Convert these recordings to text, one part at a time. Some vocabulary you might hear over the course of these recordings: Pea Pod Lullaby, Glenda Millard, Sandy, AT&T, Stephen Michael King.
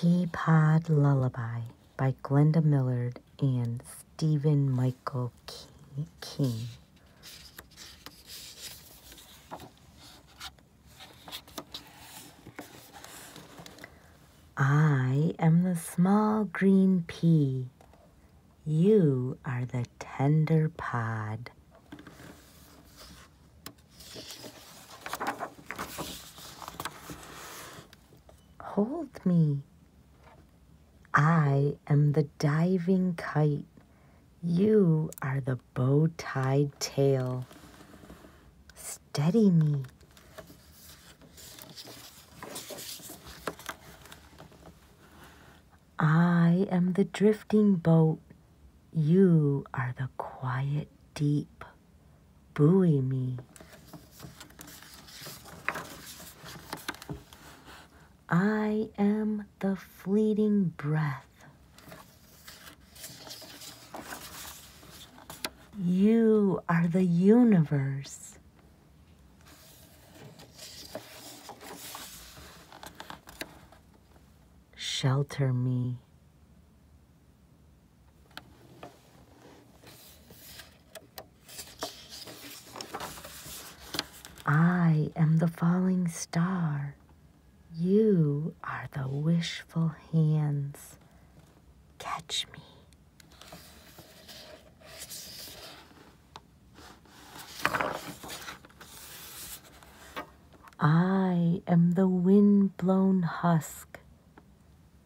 Pea Pod Lullaby by Glenda Millard and Stephen Michael King. I am the small green pea. You are the tender pod. Hold me. I am the diving kite. You are the bow-tied tail. Steady me. I am the drifting boat. You are the quiet deep. Buoy me. I am the fleeting breath. You are the universe. Shelter me. I am the falling star. You are the wishful hands. Catch me. I am the wind-blown husk.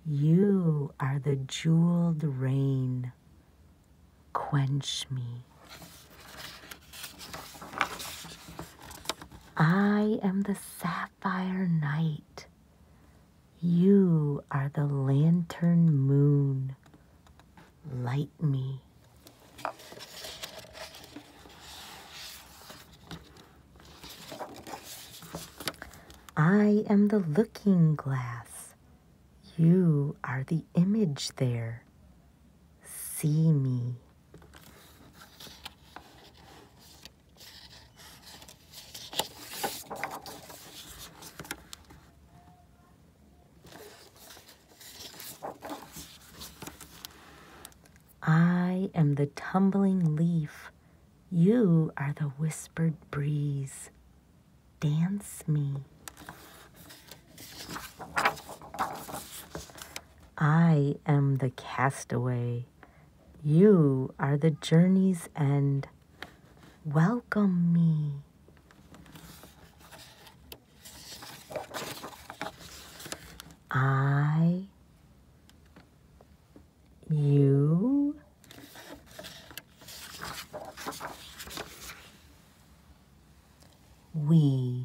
You are the jeweled rain. Quench me. I am the sapphire night. You are the lantern moon. Light me. I am the looking glass. You are the image there. See me. I am the tumbling leaf. You are the whispered breeze. Dance me. I am the castaway. You are the journey's end. Welcome me. I, you, we